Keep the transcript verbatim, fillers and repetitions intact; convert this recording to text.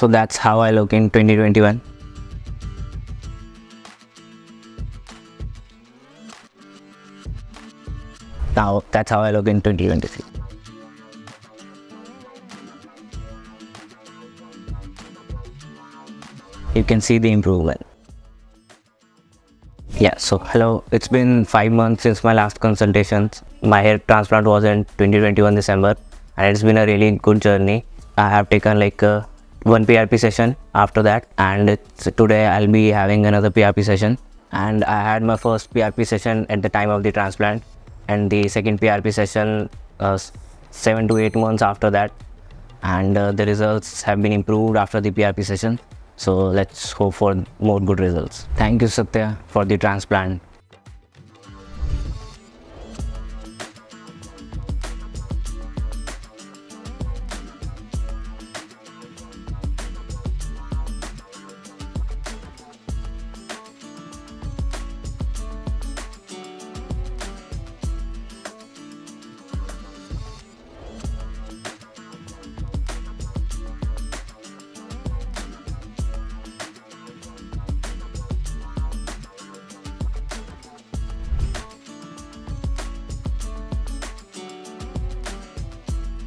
So that's how I look in twenty twenty-one. Now that's how I look in twenty twenty-three. You can see the improvement. Yeah, so hello, it's been five months since my last consultations. My hair transplant was in twenty twenty-one December, and it's been a really good journey. I have taken like a one P R P session after that, and it's, today I'll be having another P R P session. And I had my first P R P session at the time of the transplant, and the second P R P session uh, seven to eight months after that. And uh, the results have been improved after the P R P session. So let's hope for more good results. Thank you, Satya, for the transplant.